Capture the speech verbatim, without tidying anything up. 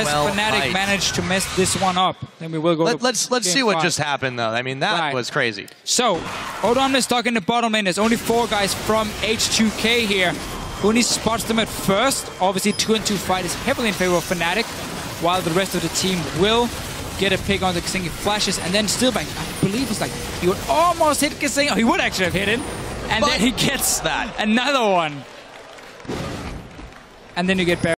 Has well Fnatic might. managed to mess this one up, then we will go Let, to Let's, let's see what five. just happened, though. I mean, that right. was crazy. So, Odom is stuck in the bottom lane. There's only four guys from H two K here. Huni spots them at first. Obviously, two and two fight is heavily in favor of Fnatic, while the rest of the team will get a pick on the Ksinghi flashes, and then Steelback, I believe it's like, he would almost hit Ksinghi. He would actually have hit him, and but then he gets that another one. And then you get Barry.